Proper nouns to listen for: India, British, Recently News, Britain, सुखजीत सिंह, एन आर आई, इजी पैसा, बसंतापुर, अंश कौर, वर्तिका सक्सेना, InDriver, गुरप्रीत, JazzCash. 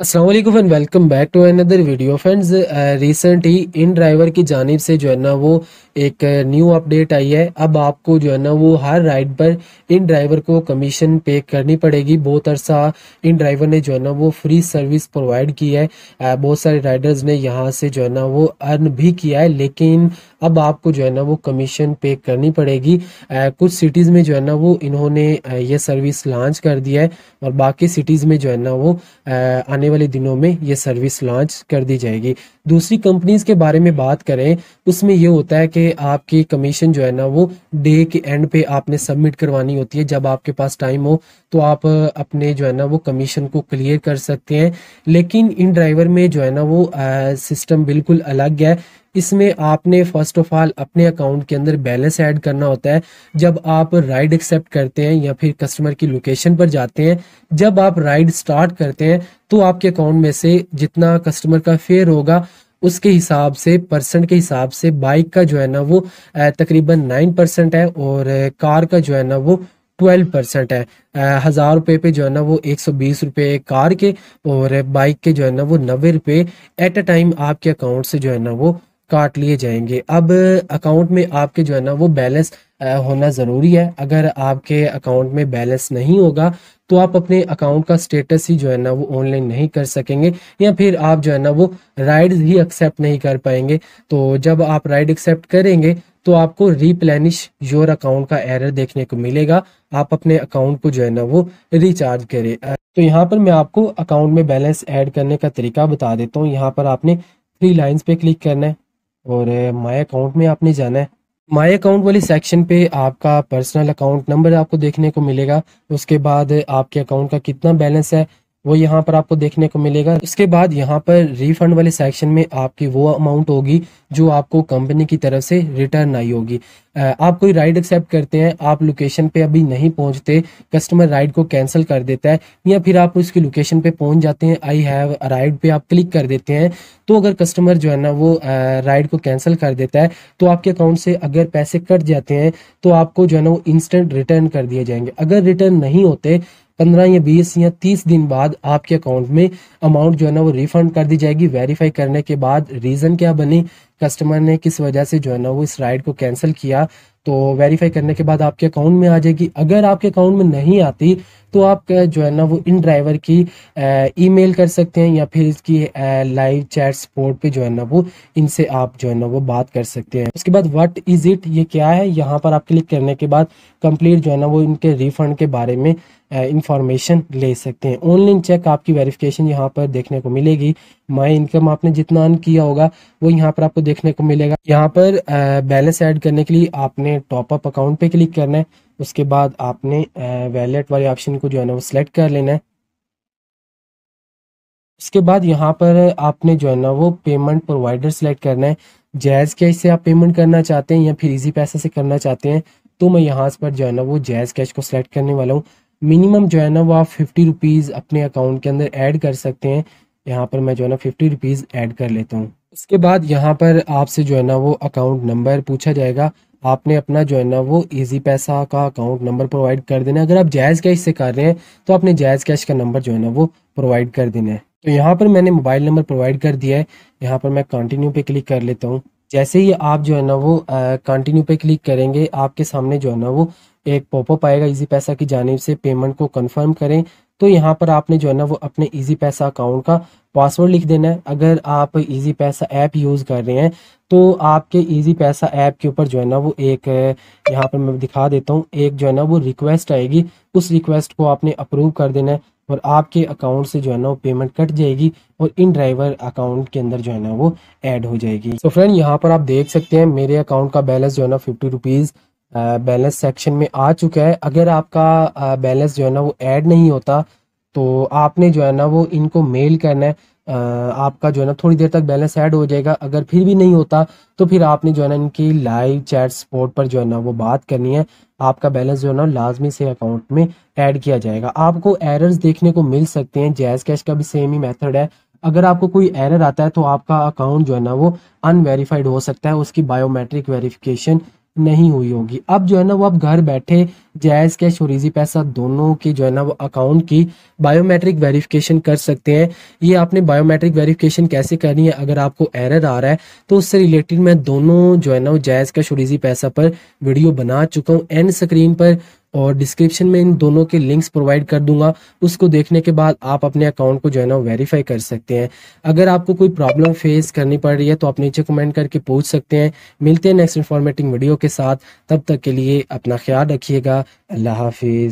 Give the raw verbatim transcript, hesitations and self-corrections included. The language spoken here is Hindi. अस्सलाम वालेकुम and welcome back to another video friends. Recent ही इन ड्राइवर की जानिब से जो है ना वो एक न्यू अपडेट आई है। अब आपको जो है ना वो हर राइड पर इन ड्राइवर को कमीशन पे करनी पड़ेगी। बहुत अरसा इन ड्राइवर ने जो है ना वो फ्री सर्विस प्रोवाइड की है, बहुत सारे राइडर्स ने यहाँ से जो है ना वो अर्न भी किया है, लेकिन अब आपको जो है ना वो कमीशन पे करनी पड़ेगी। कुछ सिटीज़ में जो है ना वो इन्होंने ये सर्विस लॉन्च कर दिया है और बाकी सिटीज़ में जो है ना वो आने वाले दिनों में ये सर्विस लॉन्च कर दी जाएगी। दूसरी कंपनीज के बारे में बात करें, उसमें ये होता है कि आपकी कमीशन जो है ना वो डे के एंड पे आपने सबमिट करवानी होती है। जब आपके पास टाइम हो तो आप अपने जो है ना वो कमीशन को क्लियर कर सकते हैं, लेकिन इन ड्राइवर में जो है ना वो आ, सिस्टम बिल्कुल अलग है। इसमें आपने फर्स्ट ऑफ ऑल अपने अकाउंट के अंदर बैलेंस ऐड करना होता है। जब आप राइड एक्सेप्ट करते हैं या फिर कस्टमर की लोकेशन पर जाते हैं, जब आप राइड स्टार्ट करते हैं तो आपके अकाउंट में से जितना कस्टमर का फेयर होगा उसके हिसाब से परसेंट के हिसाब से बाइक का जो है ना वो तकरीबन नाइन परसेंट है और कार का जो है ना वो ट्वेल्व परसेंट है। हज़ार रुपये पे जो है ना वो एक सौ बीस रुपये कार के और बाइक के जो है ना वो नब्बे रुपये एट अ टाइम आपके अकाउंट से जो है ना वो काट लिए जाएंगे। अब अकाउंट में आपके जो है ना वो बैलेंस होना ज़रूरी है। अगर आपके अकाउंट में बैलेंस नहीं होगा तो आप अपने अकाउंट का स्टेटस ही जो है ना वो ऑनलाइन नहीं कर सकेंगे या फिर आप जो है ना वो राइड्स ही एक्सेप्ट नहीं कर पाएंगे। तो जब आप राइड एक्सेप्ट करेंगे तो आपको रिप्लेनिश योर अकाउंट का एरर देखने को मिलेगा। आप अपने अकाउंट को जो है ना वो रिचार्ज करें। तो यहाँ पर मैं आपको अकाउंट में बैलेंस ऐड करने का तरीका बता देता हूँ। यहाँ पर आपने थ्री लाइन्स पे क्लिक करना है और माय अकाउंट में आपने जाना है। माय अकाउंट वाले सेक्शन पे आपका पर्सनल अकाउंट नंबर आपको देखने को मिलेगा। उसके बाद आपके अकाउंट का कितना बैलेंस है वो यहाँ पर आपको देखने को मिलेगा। उसके बाद यहाँ पर रिफंड वाले सेक्शन में आपकी वो अमाउंट होगी जो आपको कंपनी की तरफ से रिटर्न आई होगी। आप कोई राइड एक्सेप्ट करते हैं, आप लोकेशन पे अभी नहीं पहुँचते, कस्टमर राइड को कैंसिल कर देता है या फिर आप उसकी लोकेशन पे पहुँच जाते हैं, आई हैव राइड पे आप क्लिक कर देते हैं, तो अगर कस्टमर जो है ना वो राइड को कैंसिल कर देता है तो आपके अकाउंट से अगर पैसे कट जाते हैं तो आपको जो है ना वो इंस्टेंट रिटर्न कर दिए जाएंगे। अगर रिटर्न नहीं होते पंद्रह या बीस या तीस दिन बाद आपके अकाउंट में अमाउंट जो है ना वो रिफंड कर दी जाएगी। वेरीफाई करने के बाद रीज़न क्या बनी, कस्टमर ने किस वजह से जो है ना वो इस राइड को कैंसिल किया, तो वेरीफाई करने के बाद आपके अकाउंट में आ जाएगी। अगर आपके अकाउंट में नहीं आती तो आप जो है ना वो इन ड्राइवर की ईमेल कर सकते हैं या फिर इसकी लाइव चैट सपोर्ट पे जो है ना वो इनसे आप जो है ना वो बात कर सकते हैं। उसके बाद व्हाट इज़ इट, ये क्या है, यहाँ पर आप क्लिक करने के बाद कंप्लीट जो है ना वो इनके रिफंड के बारे में इंफॉर्मेशन ले सकते हैं। ऑनलाइन चेक आपकी वेरिफिकेशन यहाँ पर देखने को मिलेगी। माई इनकम आपने जितना अर्न किया होगा वो यहाँ पर आपको देखने को मिलेगा। यहाँ पर बैलेंस ऐड करने के लिए आपने टॉपअप अकाउंट पे क्लिक करना है। उसके बाद आपने वैलेट वाले ऑप्शन को जो है ना वो सिलेक्ट कर लेना है। उसके बाद यहाँ पर आपने जो है ना वो पेमेंट प्रोवाइडर सेलेक्ट करना है। जैज़ कैश से आप पेमेंट करना चाहते हैं या फिर इजी पैसा से करना चाहते हैं, तो मैं यहाँ पर जो है ना वो जैज़ कैश को सिलेक्ट करने वाला हूँ। मिनिमम जो है ना वो आप फिफ्टी रुपीज़ अपने अकाउंट के अंदर ऐड कर सकते हैं। यहाँ पर मैं जो है ना फिफ्टी रुपीज़ ऐड कर लेता हूँ। उसके बाद यहाँ पर आपसे जो है ना वो अकाउंट नंबर पूछा जाएगा। आपने अपना जो है ना वो इजी पैसा का अकाउंट नंबर प्रोवाइड कर देना है। अगर आप जैज़ कैश से कर रहे हैं तो आपने जैज़ कैश का नंबर जो है ना वो प्रोवाइड कर देना है। तो यहाँ पर मैंने मोबाइल नंबर प्रोवाइड कर दिया है। यहाँ पर मैं कंटिन्यू पे क्लिक कर लेता हूँ। जैसे ही आप जो है ना वो कंटिन्यू पे क्लिक करेंगे आपके सामने जो है ना वो एक पॉपअप आएगा इजी पैसा की जानिब से, पेमेंट को कन्फर्म करें। तो यहाँ पर आपने जो है ना वो अपने इजी पैसा अकाउंट का पासवर्ड लिख देना है। अगर आप इजी पैसा ऐप यूज़ कर रहे हैं तो आपके इजी पैसा ऐप के ऊपर जो है ना वो एक, यहाँ पर मैं दिखा देता हूँ, एक जो है ना वो रिक्वेस्ट आएगी। उस रिक्वेस्ट को आपने अप्रूव कर देना है और आपके अकाउंट से जो है ना वो पेमेंट कट जाएगी और इन ड्राइवर अकाउंट के अंदर जो है ना वो ऐड हो जाएगी। तो फ्रेंड यहाँ पर आप देख सकते हैं मेरे अकाउंट का बैलेंस जो है ना फिफ्टी रुपीज़ बैलेंस सेक्शन में आ चुका है। अगर आपका बैलेंस जो है ना वो ऐड नहीं होता तो आपने जो है ना वो इनको मेल करना है। आ, आपका जो है ना थोड़ी देर तक बैलेंस ऐड हो जाएगा। अगर फिर भी नहीं होता तो फिर आपने जो है ना इनकी लाइव चैट सपोर्ट पर जो है ना वो बात करनी है। आपका बैलेंस जो है ना लाजमी से अकाउंट में ऐड किया जाएगा। आपको एरर्स देखने को मिल सकते हैं। जैज़ कैश का भी सेम ही मेथड है। अगर आपको कोई एरर आता है तो आपका अकाउंट जो है ना वो अनवेरीफाइड हो सकता है, उसकी बायोमेट्रिक वेरिफिकेशन नहीं हुई होगी। अब जो है ना वो आप घर बैठे जैज़ कैश और इजी पैसा दोनों की जो है ना वो अकाउंट की बायोमेट्रिक वेरिफिकेशन कर सकते हैं। ये आपने बायोमेट्रिक वेरिफिकेशन कैसे करनी है, अगर आपको एरर आ रहा है तो उससे रिलेटेड मैं दोनों जो है ना वो जैज़ कैश और इजी पैसा पर वीडियो बना चुका हूँ। एंड स्क्रीन पर और डिस्क्रिप्शन में इन दोनों के लिंक्स प्रोवाइड कर दूंगा, उसको देखने के बाद आप अपने अकाउंट को जो है ना वेरीफाई कर सकते हैं। अगर आपको कोई प्रॉब्लम फेस करनी पड़ रही है तो आप नीचे कमेंट करके पूछ सकते हैं। मिलते हैं नेक्स्ट इंफॉर्मेटिव वीडियो के साथ, तब तक के लिए अपना ख्याल रखिएगा। अल्लाह हाफिज़।